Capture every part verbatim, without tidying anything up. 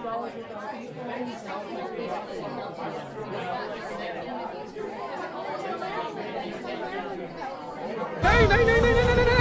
Hey, hey, hey, hey, hey, hey, hey.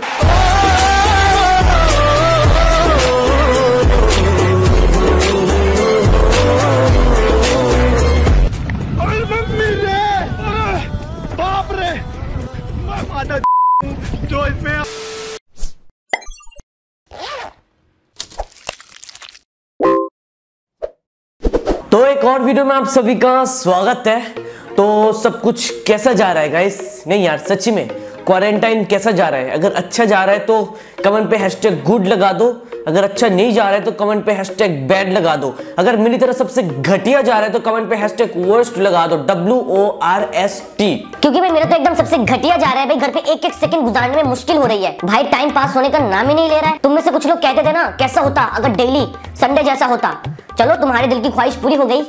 तो एक और वीडियो में आप सभी का स्वागत है। तो सब कुछ कैसा जा रहा है गाइस? नहीं यार, सच्ची में क्वारंटाइन कैसा जा रहा है? अगर अच्छा जा रहा है तो कमेंट पे हैशटैग गुड लगा दो, अगर अच्छा नहीं जा रहा है तो कमेंट पे हैशटैग बैड लगा दो, अगर मेरी तरह सबसे घटिया जा रहा है तो कमेंट पे हैशटैग वर्स्ट लगा दो, W O R S T. क्योंकि भाई मेरा तो एकदम सबसे घटिया जा रहा है। भाई घर पे एक एक सेकंड गुजारने में मुश्किल हो रही है, भाई टाइम पास होने का नाम ही नहीं ले रहा है। तुम में से कुछ लोग कहते थे ना, कैसा होता अगर डेली संडे जैसा होता। चलो, तुम्हारे दिल की ख्वाहिश पूरी हो गई,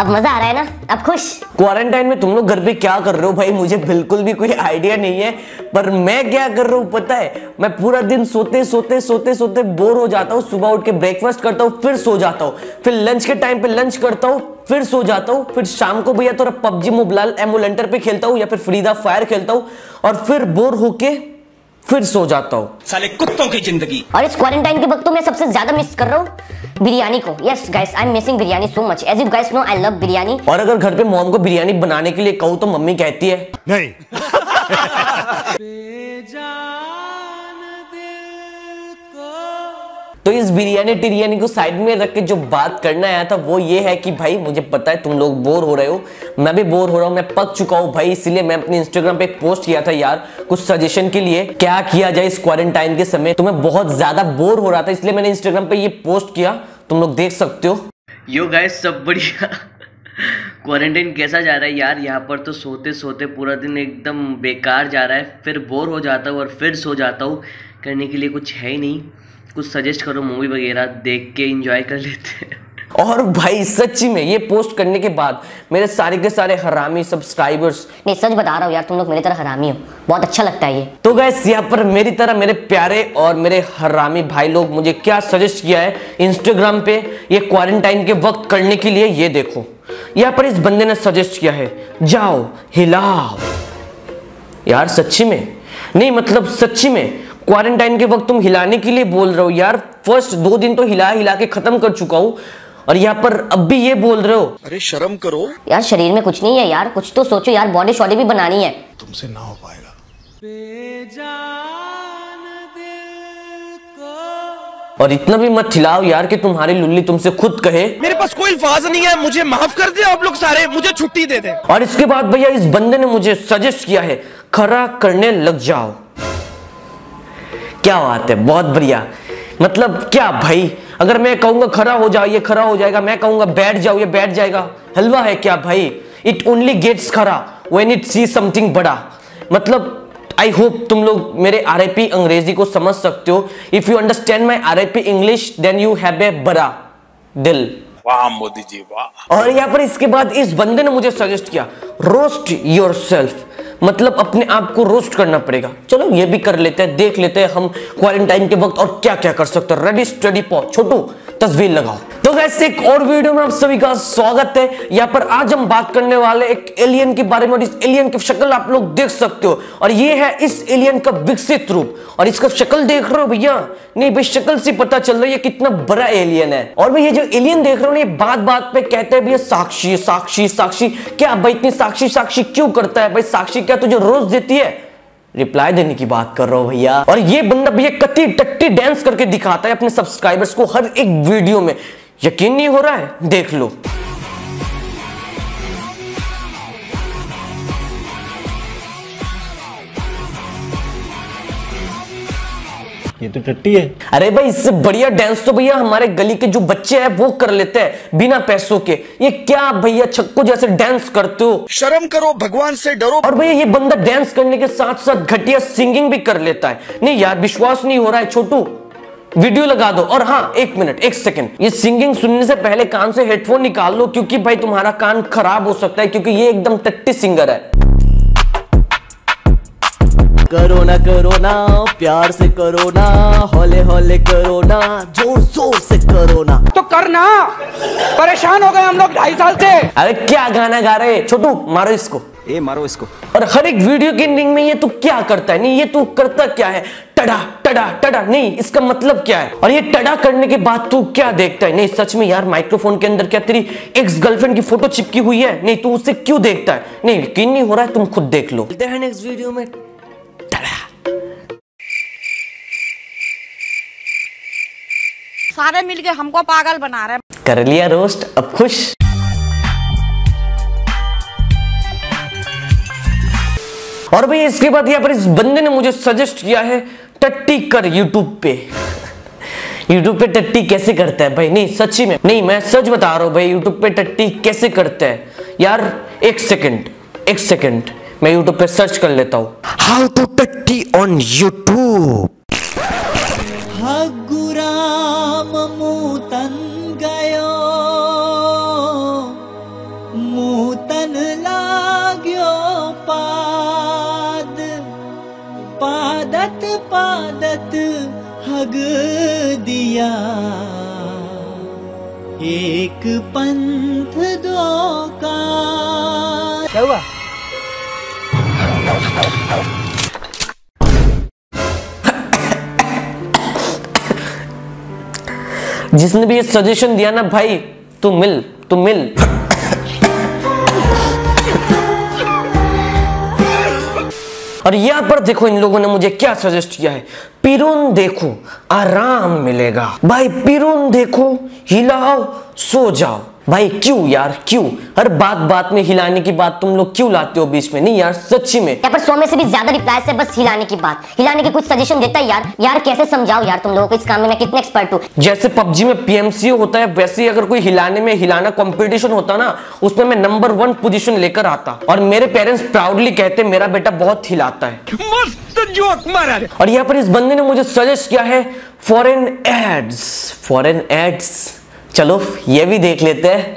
अब मजा आ रहा है ना, अब खुश। क्वारंटाइन में तुम लोग घर पे क्या कर रहे हो? भाई मुझे बिल्कुल भी कोई आइडिया नहीं है, पर मैं क्या कर रहा हूँ पता है? मैं पूरा दिन सोते सोते सोते सोते बोर हो जाता हूँ। सुबह उठ के ब्रेकफास्ट करता हूँ, फिर सो जाता हूँ, फिर लंच के टाइम पे लंच करता हूँ, फिर सो जाता हूँ, फिर शाम को भैया थोड़ा पबजी मोबाइल एमुलेंटर पे खेलता हूँ या फिर फ्रीदा फायर खेलता हूँ, और फिर बोर होके फिर सो जाता हूँ। साले कुत्तों की जिंदगी। और इस क्वारंटाइन के वक्त तो मैं सबसे ज्यादा मिस कर रहा हूँ बिरयानी को। Yes guys, I am missing biryani so much, as you guys know I love biryani. और अगर घर पे मॉम को बिरयानी बनाने के लिए कहूँ तो मम्मी कहती है नहीं। तो इस बिरयानी टिरियानी को साइड में रख के जो बात करने आया था वो ये है कि भाई मुझे पता है तुम लोग बोर हो रहे हो, मैं भी बोर हो रहा हूँ, मैं पक चुका हूँ भाई। इसलिए मैं अपने इंस्टाग्राम पे एक पोस्ट किया था यार, कुछ सजेशन के लिए क्या किया जाए इस क्वारंटाइन के समय। तो मैं बहुत ज्यादा बोर हो रहा था, इसलिए मैंने इंस्टाग्राम पे ये पोस्ट किया, तुम लोग देख सकते हो। यो गाइस, सब बढ़िया। क्वारंटाइन कैसा जा रहा है यार? यहाँ पर तो सोते सोते पूरा दिन एकदम बेकार जा रहा है, फिर बोर हो जाता हूँ और फिर सो जाता हूँ। करने के लिए कुछ है ही नहीं, कुछ सजेस्ट करो, मूवी वगैरह देख के एंजॉय कर लेते हैं। और भाई सच्ची में ये पोस्ट करने के बाद मेरे सारे के सारे हरामी सब्सक्राइबर्स, नहीं सच बता रहा हूँ यार, तुम लोग मेरी तरह हरामी हो, बहुत अच्छा लगता है ये। तो गाइस, यहाँ पर मेरी तरह मेरे प्यारे और मेरे हरामी भाई लोग मुझे क्या सजेस्ट किया है इंस्टाग्राम पे ये क्वारंटाइन के वक्त करने के लिए, ये देखो। यहाँ पर इस बंदे ने सजेस्ट किया है, जाओ हिलाओ। यार सच्ची में, नहीं मतलब सच्ची में क्वारंटाइन के वक्त तुम हिलाने के लिए बोल रहे हो यार। फर्स्ट दो दिन तो हिला हिला के खत्म कर चुका हूँ, और यहाँ पर अब भी ये बोल रहे हो। अरे शर्म करो यार, शरीर में कुछ नहीं है यार, कुछ तो सोचो यार, बॉडी शॉडी भी बनानी है। तुमसे ना हो पाएगा बेजान दिल को। और इतना भी मत हिलाओ यार कि तुम्हारी लुल्ली तुमसे खुद कहे मेरे पास कोई अल्फाज नहीं है, मुझे माफ कर दे आप लोग सारे, मुझे छुट्टी दे दे। और इसके बाद भैया इस बंदे ने मुझे सजेस्ट किया है, खरा करने लग जाओ। क्या बात है, बहुत बढ़िया। मतलब क्या भाई, अगर मैं कहूंगा खड़ा हो जाओ ये खड़ा हो जाएगा, मैं कहूंगा बैठ जाओ ये बैठ जाएगा। हलवा है क्या भाई? इट ओनली गेट्स खड़ा व्हेन इट सी समथिंग बड़ा। मतलब आई होप तुम लोग मेरे आर आई पी अंग्रेजी को समझ सकते हो। If you understand my R I P English then you have a बड़ा दिल। वाह मोदी जी वाह। और यहाँ पर इसके बाद इस बंदे ने मुझे सजेस्ट किया, रोस्ट योर सेल्फ। मतलब अपने आप को रोस्ट करना पड़ेगा। चलो ये भी कर लेते हैं, देख लेते हैं हम क्वारंटाइन के वक्त और क्या क्या कर सकते हैं। रेडी स्टडी पॉज, छोटू तस्वीर लगाओ। तो वैसे एक और वीडियो में आप सभी का स्वागत है। यहाँ पर आज हम बात करने वाले एक एलियन के बारे में, और इस एलियन की शक्ल आप लोग देख सकते हो, और ये है इस एलियन का विकसित रूप। और इसका शक्ल देख रहे हो भैया? नहीं भाई, शक्ल से पता चल रहा है ये कितना बड़ा एलियन है। और भाई ये जो एलियन देख रहे हो ना, ये बात बात पे कहते हैं भैया साक्षी साक्षी साक्षी। क्या भाई इतनी साक्षी साक्षी क्यों करता है भाई? साक्षी क्या तुझे रोज देती है? रिप्लाई देने की बात कर रहा हूं भैया। और ये बंदा भैया कत्ती टट्टी डांस करके दिखाता है अपने सब्सक्राइबर्स को हर एक वीडियो में, यकीन नहीं हो रहा है, देख लो। ये तो टट्टी है। अरे भाई इससे बढ़िया डांस तो भैया हमारे गली के जो बच्चे हैं वो कर लेते हैं बिना पैसों के। ये क्या भैया छक्को जैसे डांस करते हो, शर्म करो, भगवान से डरो। और भैया ये बंदा डांस करने के साथ साथ घटिया सिंगिंग भी कर लेता है। नहीं यार विश्वास नहीं हो रहा है, छोटू वीडियो लगा दो। और हाँ एक मिनट एक सेकंड, ये सिंगिंग सुनने से पहले कान से हेडफोन निकाल लो, क्योंकि भाई तुम्हारा कान खराब हो सकता है, क्योंकि ये एकदम टट्टी सिंगर है। करो ना करो ना, प्यार से करो ना, हौले हौले करो ना, जोर जोर से करो ना। तो करना, परेशान हो गए हम लोग ढाई साल से। अरे क्या गाना गा रहे हैं छोटू, मारो इसको, ए मारो इसको। और हर एक वीडियो के एंडिंग में ये तू क्या करता है, नहीं ये तू करता क्या है, टडा टडा टडा, नहीं इसका मतलब क्या है, और ये टडा करने के बाद तू क्या देखता है। नहीं सच में यार, माइक्रोफोन के अंदर क्या तेरी एक्स गर्लफ्रेंड की फोटो चिपकी हुई है, नहीं तू उससे क्यों देखता है, नहीं यकीन नहीं हो रहा है, तुम खुद देख लो। मिलते हैं नेक्स्ट वीडियो में, टडा। सारे मिलके हमको पागल बना रहे हैं। कर लिया रोस्ट, अब खुश। और भाई इसके बाद यहाँ पर इस बंदे ने मुझे सजेस्ट किया है टट्टी कर यूट्यूब पे। यूट्यूब पे टट्टी कैसे करता है भाई, नहीं सच्ची में, नहीं मैं सच बता रहा हूँ भाई, यूट्यूब पे टट्टी कैसे करता है यार। एक सेकंड एक सेकंड मैं यूट्यूब पे सर्च कर लेता हूँ, हाउ टू टट्टी ऑन यूट्यूब। पादत पादत हग दिया, एक पंथ दो का। क्या हुआ? जिसने भी ये सजेशन दिया ना भाई, तू मिल तू मिल। और यहाँ पर देखो इन लोगों ने मुझे क्या सजेस्ट किया है, पिरून देखो आराम मिलेगा। भाई पिरून देखो, हिलाओ सो जाओ। भाई क्यों यार, क्यों हर बात बात में हिलाने की बात तुम लोग क्यों लाते हो बीच में। नहीं यार सच्ची में यहाँ पर सौ में से भी ज्यादा रिप्लाईज है बस हिलाने की बात, हिलाने के कुछ सजेशन देता है यार। यार कैसे समझाओ यार तुम लोगों को, इस काम में मैं कितना एक्सपर्ट हूँ। जैसे पबजी में पीएमसीओ होता है, वैसे ही अगर कोई हिलाने में हिलाना कॉम्पिटिशन होता ना, उसमें मैं नंबर वन पोजिशन लेकर आता, और मेरे पेरेंट्स प्राउडली कहते मेरा बेटा बहुत हिलाता है। और यहाँ पर इस बंदे ने मुझे सजेस्ट किया है फॉरेन एड्स। फॉरेन एड्स चलो ये भी देख लेते हैं।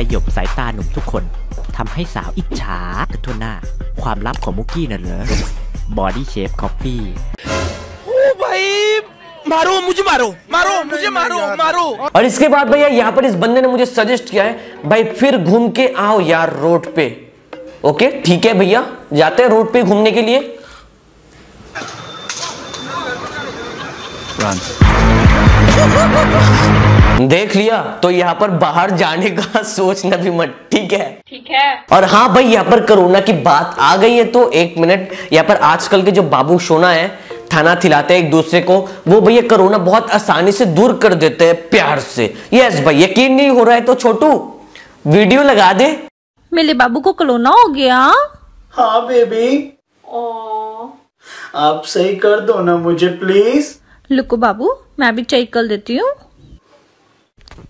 สยบสายตาหนุ่มทุกคนทำให้สาวอิจฉากันทั่วหน้าความลับของมุกกี้น่ะเหรอบอดี้เชฟคอฟฟี่मारो मुझे मारो मारो मुझे मारो मारो। और इसके बाद भैया यहाँ पर इस बंदे ने मुझे सजेस्ट किया है भाई फिर घूम के आओ यार रोड पे। ओके ठीक है भैया, जाते हैं रोड पे घूमने के लिए। देख लिया तो यहाँ पर बाहर जाने का सोचना भी मत, ठीक है ठीक है। और हाँ भाई यहाँ पर कोरोना की बात आ गई है तो एक मिनट, यहाँ पर आजकल के जो बाबू सोना है थाना थिलाते हैं एक दूसरे को, वो भैया कोरोना बहुत आसानी से दूर कर देते हैं प्यार से। यस भाई यकीन नहीं हो रहा है तो छोटू वीडियो लगा दे। मेरे बाबू को कोरोना हो गया। हाँ बेबी, ओ आप सही कर दो ना मुझे प्लीज। लुको बाबू मैं भी चेक कर देती हूँ।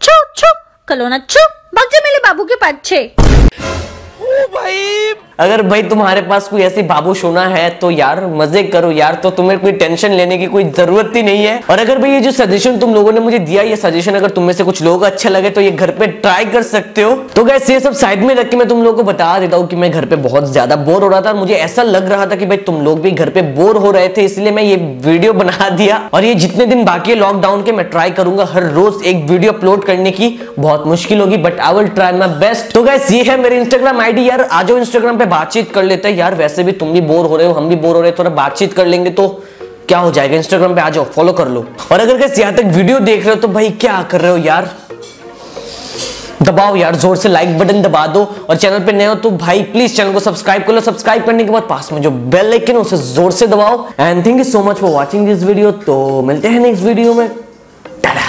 चुप चुप कोरोना चुप, भाग जा मेरे बाबू के पीछे। ओ भाई अगर भाई तुम्हारे पास कोई ऐसी बाबू सोना है तो यार मजे करो यार, तो तुम्हें कोई टेंशन लेने की कोई जरूरत ही नहीं है। और अगर भाई ये जो सजेशन तुम लोगों ने मुझे दिया, ये सजेशन अगर तुम में से कुछ लोगों को अच्छा लगे तो ये घर पे ट्राई कर सकते हो। तो गाइस ये सब साइड में रख के मैं तुम लोगों को बता देता हूँ कि मैं घर पे बहुत ज्यादा बोर हो रहा था, मुझे ऐसा लग रहा था कि भाई तुम लोग भी घर पे बोर हो रहे थे, इसलिए मैं ये वीडियो बना दिया। और ये जितने दिन बाकी है लॉकडाउन के, मैं ट्राई करूंगा हर रोज एक वीडियो अपलोड करने की, बहुत मुश्किल होगी but I will try my best. तो गाइस ये है मेरी इंस्टाग्राम आईडी यार, आ जाओ इंस्टाग्राम पे बातचीत कर लेते हैं यार। वैसे भी तुम भी बोर हो रहे हो, हम भी बोर हो रहे हैं, थोड़ा बातचीत कर लेंगे तो क्या हो जाएगा, इंस्टाग्राम पे आ जाओ, फॉलो कर लो। और अगर गाइस यहाँ तक वीडियो देख रहे हो तो भाई क्या कर रहे हो यार, दबाओ यार जोर से लाइक बटन दबा दो। और चैनल पे नए हो तो भाई प्लीज चैनल को सब्सक्राइब कर लो। सब्सक्राइब करने के बाद पास में जो बेल आइकन है उसे जोर से दबाओ। And thank you so much for watching this video. तो मिलते हैं नेक्स्ट वीडियो में। टाटा।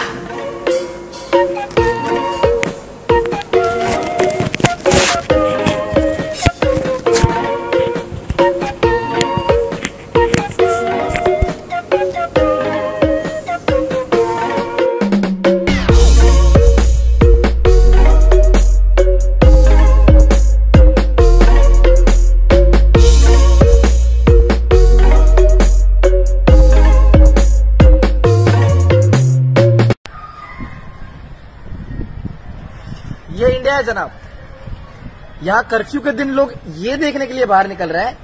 ये इंडिया है जनाब, यहाँ कर्फ्यू के दिन लोग ये देखने के लिए बाहर निकल रहे हैं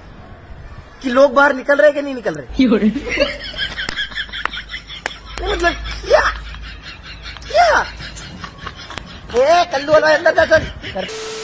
कि लोग बाहर निकल रहे हैं कि नहीं निकल रहे। मतलब क्या क्या ए कल्लू वाला अंदर था सर।